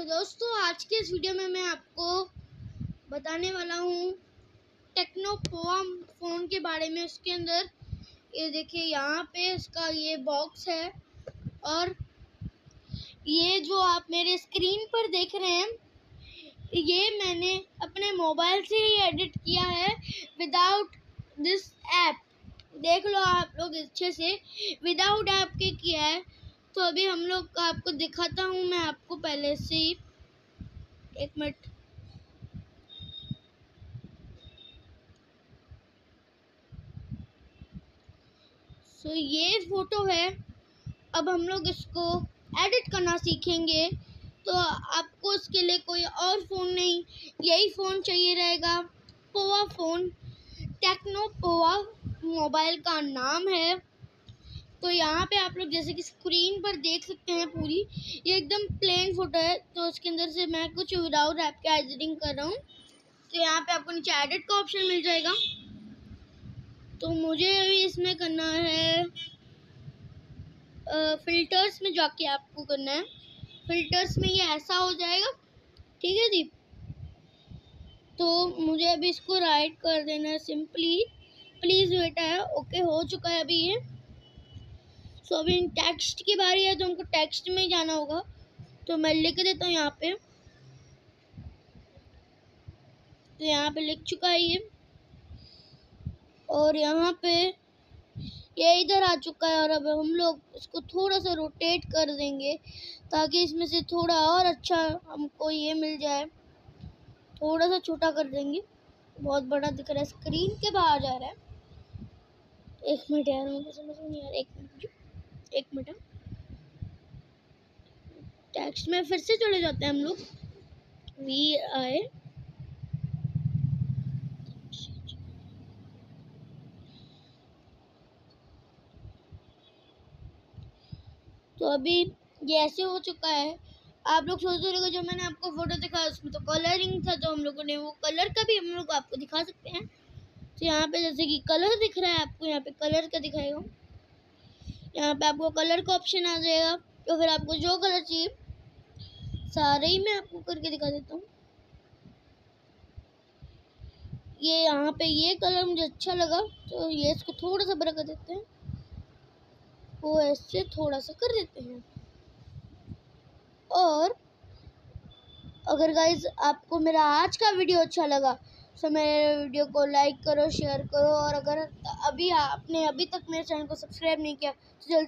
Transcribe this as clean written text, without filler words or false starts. दोस्तों आज के इस वीडियो में मैं आपको बताने वाला हूँ टेक्नो पोवा फ़ोन के बारे में। उसके अंदर ये देखिए यहाँ पे इसका ये बॉक्स है और ये जो आप मेरे स्क्रीन पर देख रहे हैं ये मैंने अपने मोबाइल से ही एडिट किया है विदाउट दिस ऐप। देख लो आप लोग अच्छे से, विदाउट ऐप के किया है। तो अभी हम लोग आपको दिखाता हूँ मैं आपको पहले से ही, एक मिनट। सो ये फोटो है, अब हम लोग इसको एडिट करना सीखेंगे। तो आपको उसके लिए कोई और फ़ोन नहीं, यही फ़ोन चाहिए रहेगा, Pova phone. Tecno Pova mobile का नाम है। तो यहाँ पे आप लोग जैसे कि स्क्रीन पर देख सकते हैं पूरी, ये एकदम प्लेन फोटो है। तो उसके अंदर से मैं कुछ विदाउट ऐप के एडिटिंग कर रहा हूँ। तो यहाँ पे आपको नीचे एडिट का ऑप्शन मिल जाएगा। तो मुझे अभी इसमें करना है फ़िल्टर्स में जाके आपको करना है, फ़िल्टर्स में ये ऐसा हो जाएगा, ठीक है जी। तो मुझे अभी इसको राइट कर देना है सिंपली, प्लीज़ बेटा है, ओके हो चुका है अभी ये। सो अभी टेक्स्ट की बारी है, तो हमको टेक्स्ट में जाना होगा। तो मैं लिख देता हूँ यहाँ पे, तो यहाँ पे लिख चुका है ये, और यहाँ पे ये इधर आ चुका है। और अब हम लोग इसको थोड़ा सा रोटेट कर देंगे ताकि इसमें से थोड़ा और अच्छा हमको ये मिल जाए। थोड़ा सा छोटा कर देंगे, बहुत बड़ा दिख रहा है, स्क्रीन के बाहर जा रहा है। एक मिनट यार, मुझे समझ नहीं आ रहा, एक मिनट। टेक्स्ट में फिर से चले जाते हैं हम लोग, वी आए। तो अभी ये ऐसे हो चुका है। आप लोग सोच रहे होंगे जो मैंने आपको फ़ोटो दिखाया उसमें तो कलरिंग था, तो हम लोगों ने वो कलर का भी हम लोग आपको दिखा सकते हैं। तो यहाँ पे जैसे कि कलर दिख रहा है आपको, यहाँ पे कलर का दिखाएगा, यहाँ पे आपको कलर का ऑप्शन आ जाएगा। तो फिर आपको जो कलर चाहिए सारे ही मैं आपको करके दिखा देता हूँ। ये यहाँ पे ये कलर मुझे अच्छा लगा, तो ये इसको थोड़ा सा बड़ा कर देते हैं, वो ऐसे थोड़ा सा कर देते हैं। और अगर गाइज आपको मेरा आज का वीडियो अच्छा लगा तो मेरे वीडियो को लाइक करो, शेयर करो, और अगर आपने अभी तक मेरे चैनल को सब्सक्राइब नहीं किया तो जल्दी